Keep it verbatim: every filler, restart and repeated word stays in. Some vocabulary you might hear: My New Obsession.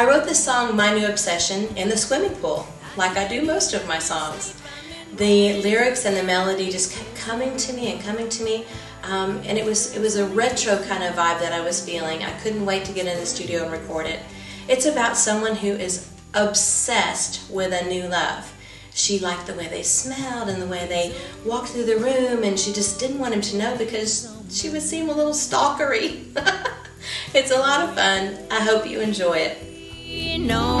I wrote this song, My New Obsession, in the swimming pool, like I do most of my songs. The lyrics and the melody just kept coming to me and coming to me, um, and it was, it was a retro kind of vibe that I was feeling. I couldn't wait to get in the studio and record it. It's about someone who is obsessed with a new love. She liked the way they smelled and the way they walked through the room, and she just didn't want him to know because she would seem a little stalkery. It's a lot of fun. I hope you enjoy it. No.